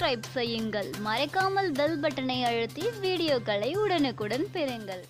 Subscribe செய்யுங்கள். மறக்காமல் bell பட்டனை அழுத்தி வீடியோக்களை உடனுக்குடன் பெறுங்கள்.